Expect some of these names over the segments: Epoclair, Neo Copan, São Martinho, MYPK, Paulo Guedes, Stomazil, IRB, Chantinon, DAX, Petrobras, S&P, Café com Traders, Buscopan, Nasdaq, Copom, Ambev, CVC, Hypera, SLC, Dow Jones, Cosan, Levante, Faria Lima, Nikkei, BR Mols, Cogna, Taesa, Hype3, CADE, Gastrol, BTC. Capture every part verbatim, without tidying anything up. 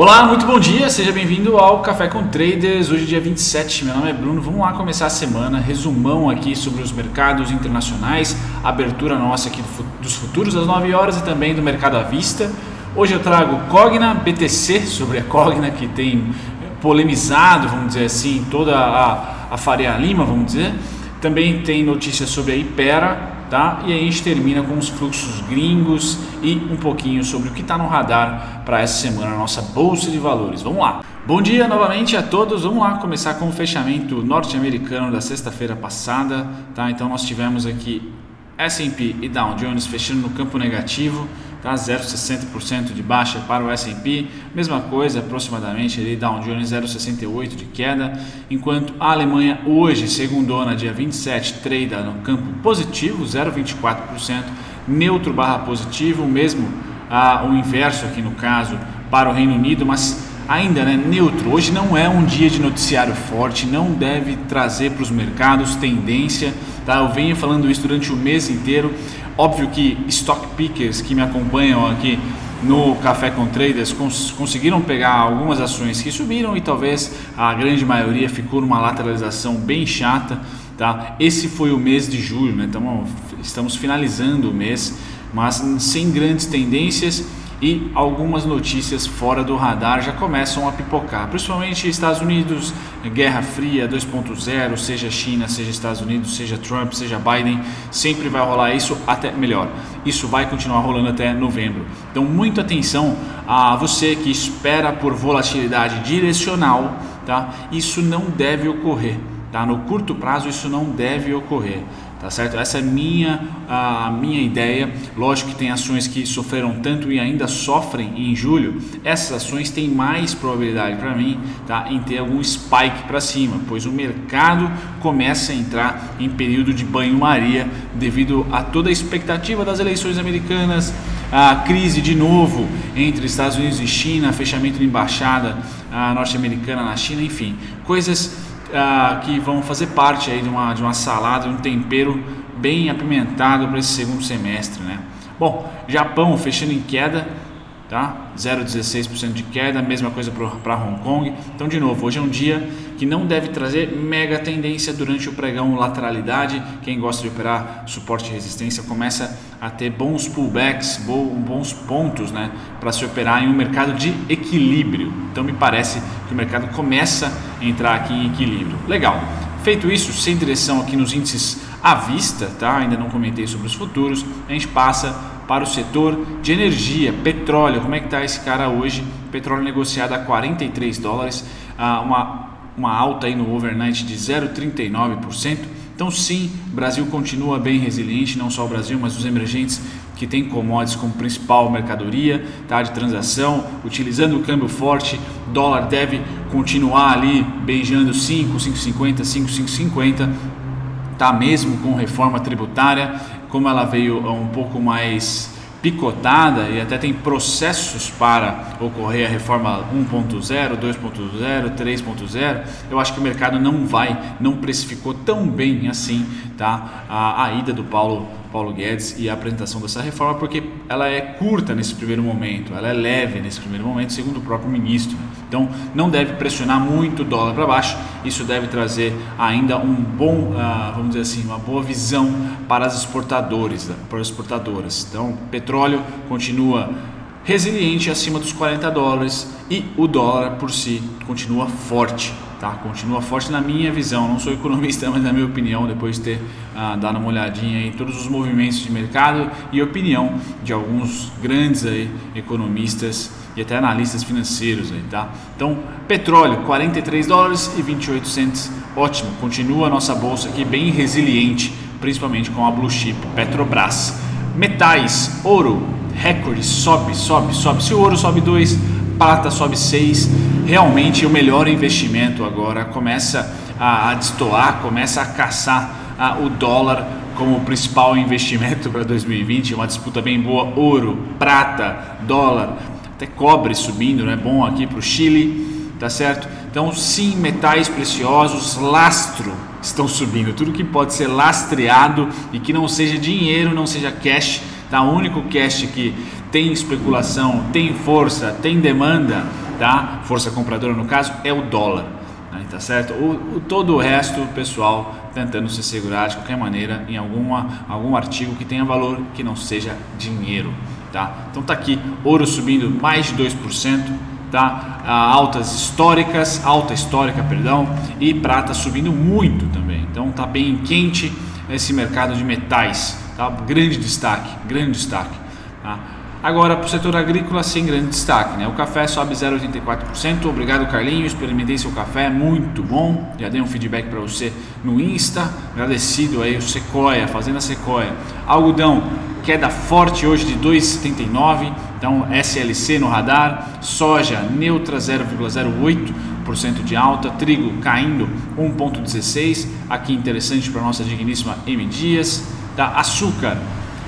Olá, muito bom dia, seja bem-vindo ao Café com Traders, hoje dia vinte e sete, meu nome é Bruno, vamos lá começar a semana, resumão aqui sobre os mercados internacionais, abertura nossa aqui dos futuros às nove horas e também do mercado à vista. Hoje eu trago Cogna, B T C, sobre a Cogna que tem polemizado, vamos dizer assim, toda a, a Faria Lima, vamos dizer, também tem notícias sobre a Hypera, tá? E aí a gente termina com os fluxos gringos e um pouquinho sobre o que está no radar para essa semana, a nossa Bolsa de Valores. Vamos lá! Bom dia novamente a todos, vamos lá começar com o fechamento norte-americano da sexta-feira passada, tá? Então nós tivemos aqui S and P e Dow Jones fechando no campo negativo, tá? zero vírgula sessenta por cento de baixa para o S and P, mesma coisa aproximadamente ali, Dow Jones zero vírgula sessenta e oito por cento de queda, enquanto a Alemanha hoje, segundona, dia vinte e sete, trada no campo positivo, zero vírgula vinte e quatro por cento, neutro barra positivo, mesmo ah, o inverso aqui no caso para o Reino Unido, mas ainda, né, neutro. Hoje não é um dia de noticiário forte, não deve trazer para os mercados tendência, tá? Eu venho falando isso durante o mês inteiro. Óbvio que stock pickers que me acompanham aqui no Café com Traders cons conseguiram pegar algumas ações que subiram e talvez a grande maioria ficou numa lateralização bem chata, tá? Esse foi o mês de julho, né? Então, estamos finalizando o mês, mas sem grandes tendências e algumas notícias fora do radar já começam a pipocar, principalmente Estados Unidos, Guerra Fria dois ponto zero, seja China, seja Estados Unidos, seja Trump, seja Biden, sempre vai rolar isso até, melhor, isso vai continuar rolando até novembro. Então muita atenção a você que espera por volatilidade direcional, tá? Isso não deve ocorrer, tá? No curto prazo isso não deve ocorrer. Tá certo? Essa é minha, a minha ideia. Lógico que tem ações que sofreram tanto e ainda sofrem em julho. Essas ações têm mais probabilidade para mim, tá? Em ter algum spike para cima, pois o mercado começa a entrar em período de banho-maria devido a toda a expectativa das eleições americanas, a crise de novo entre Estados Unidos e China, fechamento de embaixada norte-americana na China, enfim, coisas Uh, que vão fazer parte aí de uma, de uma salada, um tempero bem apimentado para esse segundo semestre, né? Bom, Japão fechando em queda, tá? zero vírgula dezesseis por cento de queda, mesma coisa para Hong Kong. Então, de novo, hoje é um dia que não deve trazer mega tendência durante o pregão lateralidade. Quem gosta de operar suporte e resistência começa a ter bons pullbacks, bons pontos, né, para se operar em um mercado de equilíbrio. Então, me parece que o mercado começa a entrar aqui em equilíbrio. Legal. Feito isso, sem direção aqui nos índices à vista, tá? Ainda não comentei sobre os futuros, a gente passa para o setor de energia, petróleo. Como é que está esse cara hoje? Petróleo negociado a quarenta e três dólares, uma, uma alta aí no overnight de zero vírgula trinta e nove por cento. Então sim, o Brasil continua bem resiliente, não só o Brasil, mas os emergentes que tem commodities como principal mercadoria, tá, de transação, utilizando o câmbio forte, dólar deve continuar ali beijando cinco, cinco vírgula cinquenta, cinco vírgula cinquenta, tá, mesmo com reforma tributária, como ela veio um pouco mais picotada e até tem processos para ocorrer a reforma um ponto zero, dois ponto zero, três ponto zero, eu acho que o mercado não vai, não precificou tão bem assim, tá, a, a ida do Paulo, Paulo Guedes e a apresentação dessa reforma, porque ela é curta nesse primeiro momento, ela é leve nesse primeiro momento, segundo o próprio ministro. Então não deve pressionar muito o dólar para baixo, isso deve trazer ainda um bom, vamos dizer assim, uma boa visão para as exportadores, para as exportadoras. Então petróleo continua resiliente acima dos quarenta dólares e o dólar por si continua forte, tá? Continua forte na minha visão, não sou economista, mas na minha opinião, depois de ter ah, dado uma olhadinha em todos os movimentos de mercado e opinião de alguns grandes aí, economistas e até analistas financeiros aí, tá? Então petróleo quarenta e três dólares e vinte e oito centavos, ótimo, continua a nossa bolsa aqui bem resiliente, principalmente com a blue chip Petrobras. Metais, ouro, recorde, sobe, sobe, sobe. Se o ouro sobe dois, prata sobe seis, realmente o melhor investimento agora começa a, a destoar, começa a caçar a, o dólar como principal investimento para dois mil e vinte, uma disputa bem boa, ouro, prata, dólar, até cobre subindo, né? Bom aqui para o Chile, tá certo? Então sim, metais preciosos, lastro, estão subindo, tudo que pode ser lastreado e que não seja dinheiro, não seja cash, tá? O único cash que tem especulação, tem força, tem demanda, tá? Força compradora no caso é o dólar, né? Tá certo? O, o, todo o resto, pessoal, tentando se segurar de qualquer maneira em alguma, algum artigo que tenha valor, que não seja dinheiro, tá? Então tá aqui, ouro subindo mais de dois por cento, tá? Altas históricas, alta histórica, perdão, e prata subindo muito também. Então tá bem quente esse mercado de metais, tá? Grande destaque, grande destaque, tá? Agora para o setor agrícola sem grande destaque, né? O café sobe zero vírgula oitenta e quatro por cento. Obrigado, Carlinho, experimentei seu café, muito bom, já dei um feedback para você no Insta, agradecido aí. O Sequoia, Fazenda Sequoia. Algodão, queda forte hoje de dois vírgula setenta e nove por cento, então S L C no radar. Soja neutra, zero vírgula zero oito por cento de alta. Trigo caindo um vírgula dezesseis por cento, aqui interessante para nossa digníssima M. Dias, tá? Açúcar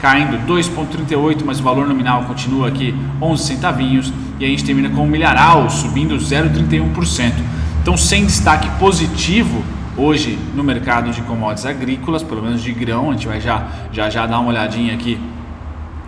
caindo dois vírgula trinta e oito por cento, mas o valor nominal continua aqui onze centavinhos. E a gente termina com o milharal subindo zero vírgula trinta e um por cento. Então, sem destaque positivo hoje no mercado de commodities agrícolas, pelo menos de grão. A gente vai já já, já dar uma olhadinha aqui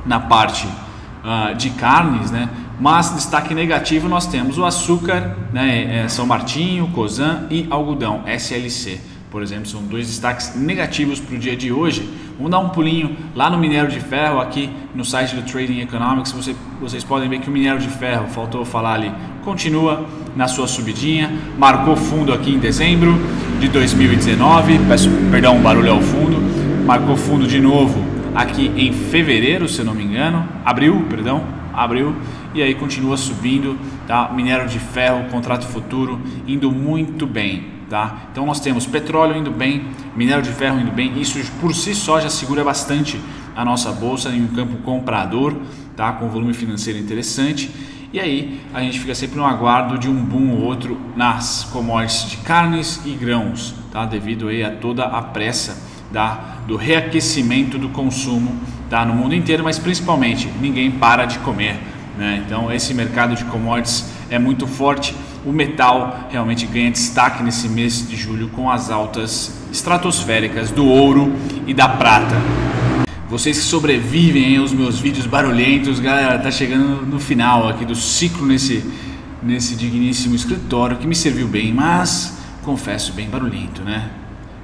na parte uh, de carnes, né? Mas destaque negativo nós temos o açúcar, né? São Martinho, Cosan e algodão, S L C, por exemplo, são dois destaques negativos para o dia de hoje. Vamos dar um pulinho lá no minério de ferro, aqui no site do Trading Economics. Você, vocês podem ver que o minério de ferro, faltou falar ali, continua na sua subidinha, marcou fundo aqui em dezembro de dois mil e dezenove, peço perdão, barulho ao fundo, marcou fundo de novo aqui em fevereiro, se eu não me engano, abril, perdão, abril, e aí continua subindo, tá? Minério de ferro, contrato futuro indo muito bem, tá? Então nós temos petróleo indo bem, minério de ferro indo bem, isso por si só já segura bastante a nossa bolsa em um campo comprador, tá? Com volume financeiro interessante. E aí a gente fica sempre no aguardo de um boom ou outro nas commodities de carnes e grãos, tá? Devido aí a toda a pressa da, do reaquecimento do consumo, tá? No mundo inteiro, mas principalmente ninguém para de comer, né? Então esse mercado de commodities é muito forte. O metal realmente ganha destaque nesse mês de julho com as altas estratosféricas do ouro e da prata. Vocês que sobrevivem hein, aos meus vídeos barulhentos, galera, tá chegando no final aqui do ciclo nesse, nesse digníssimo escritório que me serviu bem, mas confesso bem barulhento, né?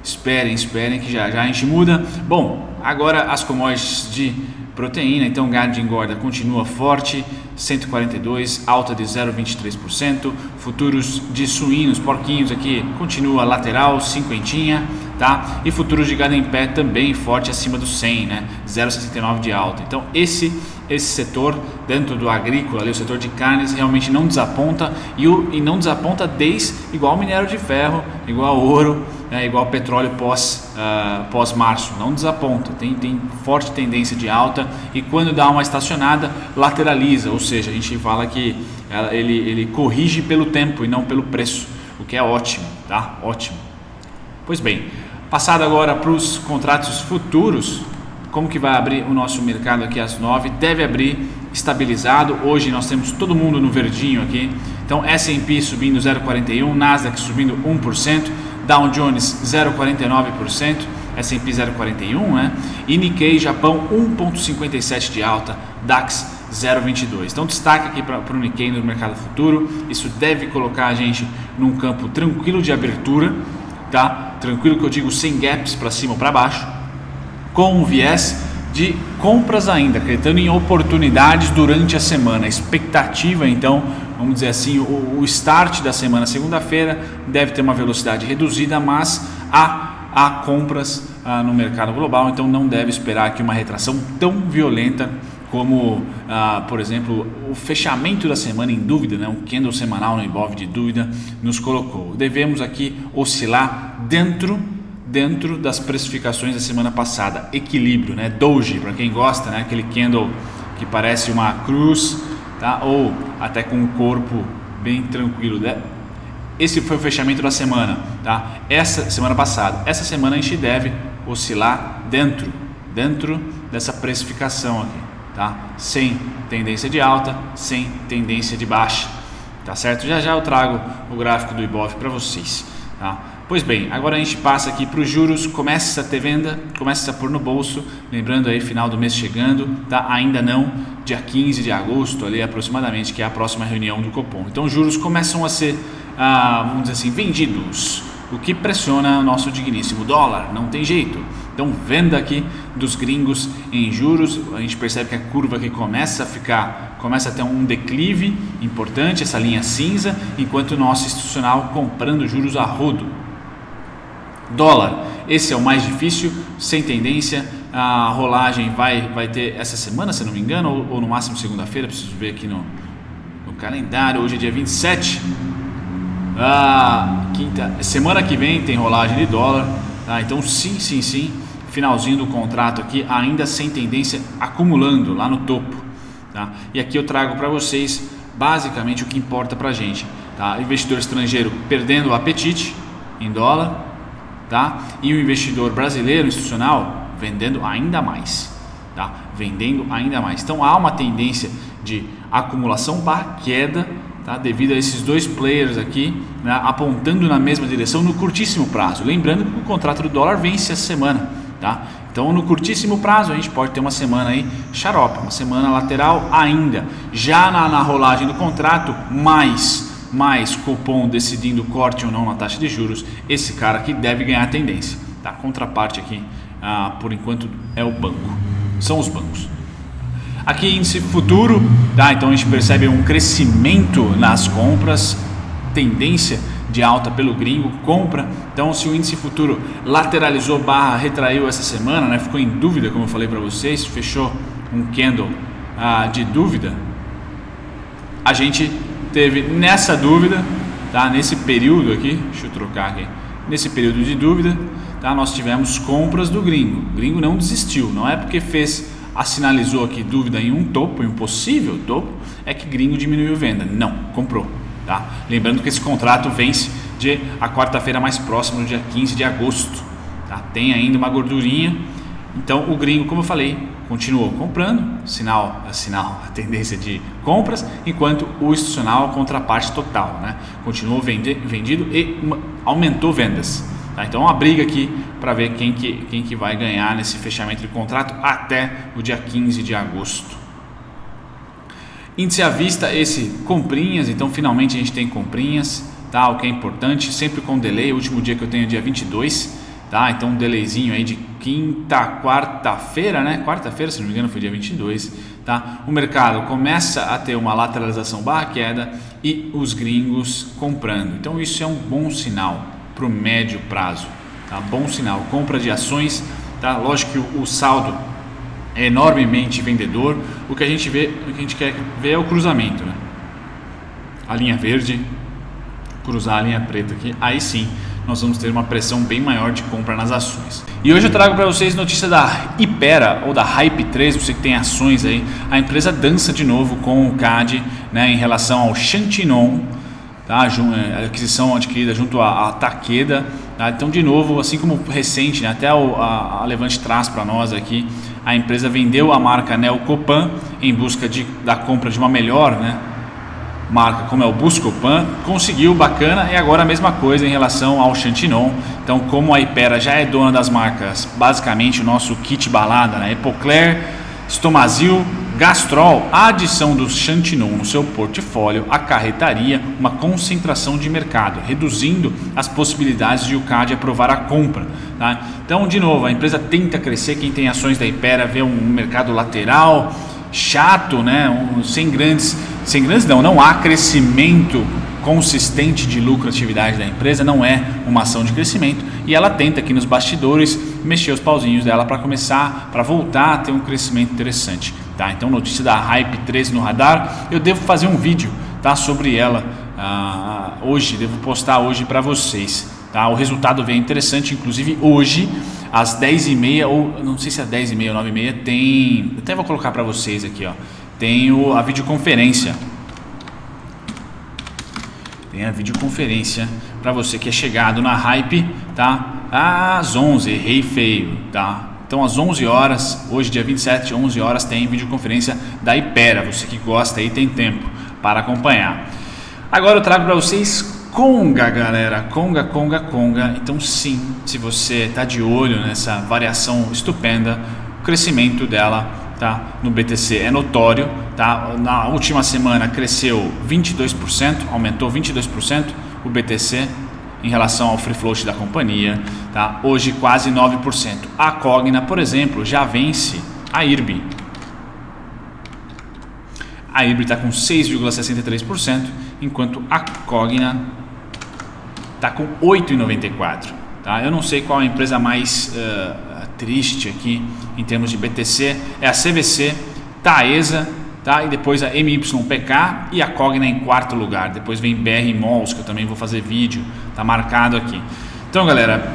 Esperem, esperem que já já a gente muda. Bom, agora as commodities de proteína, então gado de engorda continua forte, cento e quarenta e dois, alta de zero vírgula vinte e três por cento, futuros de suínos, porquinhos aqui, continua lateral, cinquentinha, tá? E futuros de gado em pé também forte acima do cem, né? zero vírgula sessenta e nove de alta. Então esse, esse setor dentro do agrícola, ali, o setor de carnes realmente não desaponta, e, o, e não desaponta desde igual minério de ferro, igual ouro, né? Igual petróleo pós, uh, pós março, não desaponta, tem, tem forte tendência de alta e quando dá uma estacionada lateraliza, ou seja, a gente fala que ele, ele corrige pelo tempo e não pelo preço, o que é ótimo, tá? Ótimo. Pois bem, passado agora para os contratos futuros, como que vai abrir o nosso mercado aqui às nove? Deve abrir estabilizado, hoje nós temos todo mundo no verdinho aqui, então S and P subindo zero vírgula quarenta e um por cento, Nasdaq subindo um por cento, Dow Jones zero vírgula quarenta e nove por cento, S and P zero vírgula quarenta e um por cento, né? E Nikkei, Japão um vírgula cinquenta e sete por cento de alta, DAX zero vírgula vinte e dois por cento. Então destaque aqui para o Nikkei no mercado futuro, isso deve colocar a gente num campo tranquilo de abertura, tá? Tranquilo que eu digo sem gaps para cima ou para baixo, com um viés de compras ainda, acreditando em oportunidades durante a semana. A expectativa então, vamos dizer assim, o, o start da semana, segunda-feira, deve ter uma velocidade reduzida, mas a há compras ah, no mercado global, então não deve esperar aqui uma retração tão violenta como, ah, por exemplo, o fechamento da semana em dúvida, né? Um candle semanal no I B O V de dúvida nos colocou. Devemos aqui oscilar dentro, dentro das precificações da semana passada, equilíbrio, né? Doji, para quem gosta, né? Aquele candle que parece uma cruz, tá? Ou até com um corpo bem tranquilo, né? Esse foi o fechamento da semana, tá? Essa semana passada, essa semana a gente deve oscilar dentro, dentro dessa precificação aqui, tá? Sem tendência de alta, sem tendência de baixa, tá certo? Já já eu trago o gráfico do I B O V para vocês, tá? Pois bem, agora a gente passa aqui para os juros, começa a ter venda, começa a pôr no bolso, lembrando aí final do mês chegando, tá? Ainda não, dia quinze de agosto ali aproximadamente, que é a próxima reunião do Copom. Então os juros começam a ser, ah, vamos dizer assim, vendidos, o que pressiona o nosso digníssimo dólar, não tem jeito. Então venda aqui dos gringos em juros, a gente percebe que a curva aqui começa a ficar, começa a ter um declive importante, essa linha cinza, enquanto o nosso institucional comprando juros a rodo. Dólar, esse é o mais difícil, sem tendência, a rolagem vai, vai ter essa semana, se não me engano, ou, ou no máximo segunda-feira, preciso ver aqui no, no calendário, hoje é dia vinte e sete, ah, quinta, semana que vem tem rolagem de dólar, tá? Então sim, sim, sim, finalzinho do contrato aqui, ainda sem tendência, acumulando lá no topo, tá? E aqui eu trago para vocês basicamente o que importa para a gente, tá? Investidor estrangeiro perdendo o apetite em dólar, tá? E o investidor brasileiro institucional vendendo ainda mais, tá? Vendendo ainda mais. Então há uma tendência de acumulação barra queda, tá? Devido a esses dois players aqui, né? Apontando na mesma direção no curtíssimo prazo. Lembrando que o contrato do dólar vence essa semana, tá? Então no curtíssimo prazo a gente pode ter uma semana aí xarope, uma semana lateral ainda. Já na, na rolagem do contrato, mais... mais Copom decidindo corte ou não na taxa de juros, esse cara aqui deve ganhar a tendência, tá? Contraparte aqui, ah, por enquanto é o banco, são os bancos. Aqui índice futuro, tá? Então a gente percebe um crescimento nas compras, tendência de alta pelo gringo, compra. Então se o índice futuro lateralizou barra retraiu essa semana, né? Ficou em dúvida, como eu falei para vocês, fechou um candle ah, de dúvida, a gente teve nessa dúvida, tá? Nesse período aqui, deixa eu trocar aqui, nesse período de dúvida, tá? Nós tivemos compras do gringo, o gringo não desistiu, não é porque fez, sinalizou aqui dúvida em um topo, em um possível topo, é que gringo diminuiu venda, não, comprou, tá? Lembrando que esse contrato vence de a quarta-feira mais próxima, no dia quinze de agosto, tá? Tem ainda uma gordurinha, então o gringo, como eu falei, continuou comprando, sinal, sinal, a tendência de compras, enquanto o institucional, a contraparte total, né? Continuou vende, vendido e uma, aumentou vendas, tá? Então uma briga aqui para ver quem que, quem que vai ganhar nesse fechamento de contrato até o dia quinze de agosto. Índice à vista, esse comprinhas, então finalmente a gente tem comprinhas, tá? O que é importante, sempre com delay, o último dia que eu tenho é dia vinte e dois, tá? Então um delayzinho aí de quinta, quarta-feira, né? Quarta-feira, se não me engano, foi dia vinte e dois, tá? O mercado começa a ter uma lateralização barra queda e os gringos comprando. Então isso é um bom sinal para o médio prazo, tá? Bom sinal, compra de ações, tá? Lógico que o saldo é enormemente vendedor. O que a gente vê, o que a gente quer ver é o cruzamento, né? A linha verde cruzar a linha preta aqui, aí sim nós vamos ter uma pressão bem maior de compra nas ações. E hoje eu trago para vocês notícia da Hypera ou da Hype três, você que tem ações aí. A empresa dança de novo com o C A D E, né, em relação ao Chantinon, tá, a aquisição adquirida junto à Takeda, tá? Então de novo, assim como recente, né, até o, a, a Levante traz para nós aqui, a empresa vendeu a marca Neo Copan em busca de, da compra de uma melhor, né, marca como é o Buscopan, conseguiu, bacana, e agora a mesma coisa em relação ao Chantinon. Então como a Hypera já é dona das marcas, basicamente o nosso kit balada, né, Epoclair, Stomazil, Gastrol, a adição do Chantinon no seu portfólio acarretaria uma concentração de mercado, reduzindo as possibilidades de o C A D E aprovar a compra, tá? Então de novo, a empresa tenta crescer, quem tem ações da Hypera vê um mercado lateral, chato, né? Um, sem grandes, sem grandes não, não há crescimento consistente de lucratividade da empresa, não é uma ação de crescimento, e ela tenta aqui nos bastidores mexer os pauzinhos dela para começar, para voltar a ter um crescimento interessante, tá? Então notícia da Hype três no radar, eu devo fazer um vídeo, tá, sobre ela, ah, hoje, devo postar hoje para vocês, tá? O resultado vem interessante, inclusive hoje, às dez e meia, ou não sei se é dez e meia ou nove e meia, tem, até vou colocar para vocês aqui, ó, tem o, a videoconferência, tem a videoconferência para você que é chegado na Hype, tá, às onze, errei feio, tá? Então às onze horas, hoje dia vinte e sete, onze horas tem videoconferência da Hypera, você que gosta aí tem tempo para acompanhar. Agora eu trago para vocês Conga, galera, Conga, Conga, Conga. Então sim, se você está de olho nessa variação estupenda, o crescimento dela, tá, no B T C é notório, tá? Na última semana cresceu vinte e dois por cento, aumentou vinte e dois por cento o B T C em relação ao free float da companhia, tá? Hoje quase nove por cento. A Cogna, por exemplo, já vence a I R B. A I R B está com seis vírgula sessenta e três por cento, enquanto a Cogna está com oito vírgula noventa e quatro por cento. Tá? Eu não sei qual é a empresa mais uh, triste aqui em termos de B T C. É a C V C, Taesa, tá? E depois a M Y P K e a Cogna em quarto lugar. Depois vem B R Mols, que eu também vou fazer vídeo, tá marcado aqui. Então, galera,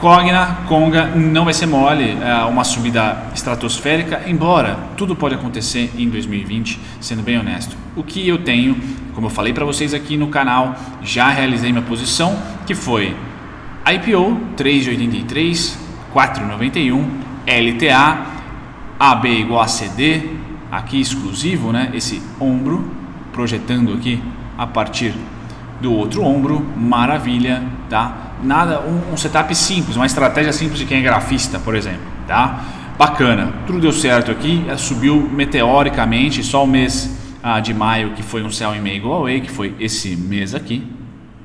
Cogna, Conga, não vai ser mole, é uma subida estratosférica, embora tudo pode acontecer em dois mil e vinte, sendo bem honesto. O que eu tenho, como eu falei para vocês aqui no canal, já realizei minha posição, que foi I P O três vírgula oitenta e três, quatro vírgula noventa e um, L T A, A B igual a C D, aqui exclusivo, né? Esse ombro, projetando aqui a partir do outro ombro, maravilha, tá? Nada, um, um setup simples, uma estratégia simples de quem é grafista, por exemplo, tá? Bacana, tudo deu certo aqui, subiu meteoricamente, só o mês ah, de maio que foi um sell in May go away, que foi esse mês aqui,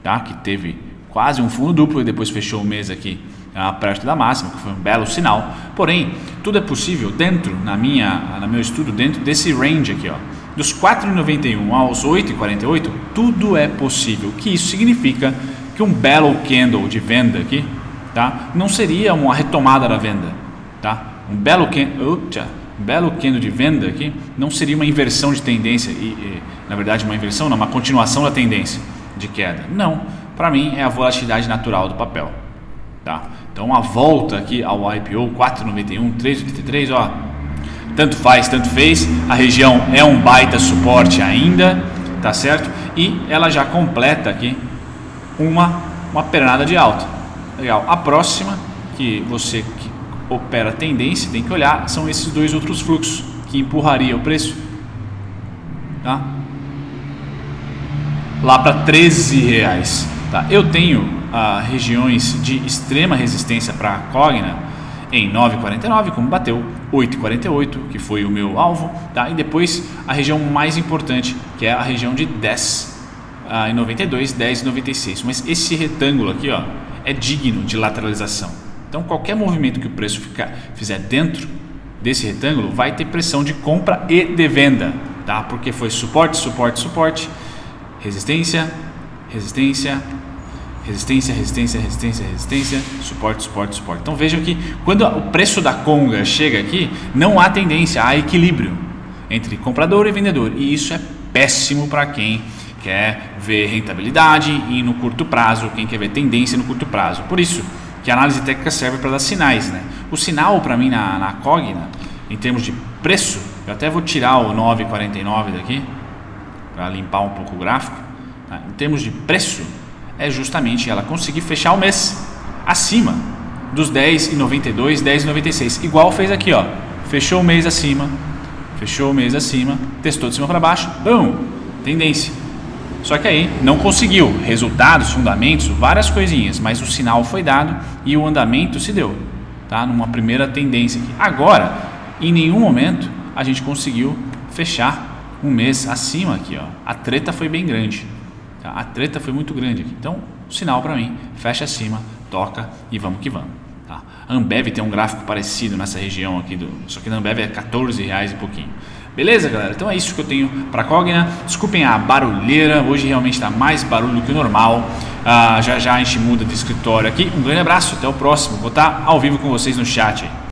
tá? Que teve quase um fundo duplo e depois fechou o mês aqui ah, perto da máxima, que foi um belo sinal. Porém, tudo é possível dentro, na minha, no meu estudo, dentro desse range aqui, ó, dos quatro vírgula noventa e um aos oito vírgula quarenta e oito, tudo é possível. O que isso significa? Que um belo candle de venda aqui, tá? Não seria uma retomada da venda, tá? Um belo candle, ucha, um belo candle de venda aqui não seria uma inversão de tendência e, e na verdade uma inversão, não, uma continuação da tendência de queda. Não, para mim é a volatilidade natural do papel, tá? Então a volta aqui ao I P O quatro vírgula noventa e um, três vírgula oitenta e três, ó, tanto faz, tanto fez. A região é um baita suporte ainda, tá certo? E ela já completa aqui Uma, uma pernada de alta. Legal. A próxima que você que opera tendência tem que olhar são esses dois outros fluxos que empurraria o preço, tá, lá para treze reais, tá? Eu tenho ah, regiões de extrema resistência para a Cogna em nove vírgula quarenta e nove, como bateu oito vírgula quarenta e oito, que foi o meu alvo, tá? E depois a região mais importante, que é a região de dez reais. Ah, em noventa e dois, dez e noventa e seis, mas esse retângulo aqui, ó, é digno de lateralização. Então qualquer movimento que o preço ficar, fizer dentro desse retângulo vai ter pressão de compra e de venda, tá? Porque foi suporte, suporte, suporte, resistência, resistência, resistência, resistência, resistência, resistência, suporte, suporte, suporte. Então vejam que quando o preço da Conga chega aqui, não há tendência, há equilíbrio entre comprador e vendedor, e isso é péssimo para quem quer ver rentabilidade e no curto prazo, quem quer ver tendência no curto prazo. Por isso que a análise técnica serve para dar sinais, né? O sinal para mim na, na Cogna, em termos de preço, eu até vou tirar o nove vírgula quarenta e nove daqui para limpar um pouco o gráfico, tá? Em termos de preço, é justamente ela conseguir fechar o mês acima dos dez vírgula noventa e dois, dez vírgula noventa e seis, igual fez aqui, ó. Fechou o mês acima, fechou o mês acima, testou de cima para baixo, bum, tendência. Só que aí não conseguiu resultados, fundamentos, várias coisinhas, mas o sinal foi dado e o andamento se deu, tá? Numa primeira tendência aqui. Agora, em nenhum momento a gente conseguiu fechar um mês acima aqui, ó. A treta foi bem grande, tá? A treta foi muito grande aqui. Então, o sinal para mim, fecha acima, toca e vamos que vamos, tá? A Ambev tem um gráfico parecido nessa região aqui, do, só que na Ambev é quatorze reais e pouquinho. Beleza, galera? Então é isso que eu tenho para a Cogna. Desculpem a barulheira, hoje realmente está mais barulho que o normal. Ah, já já a gente muda de escritório aqui. Um grande abraço, até o próximo. Vou estar ao vivo com vocês no chat aí.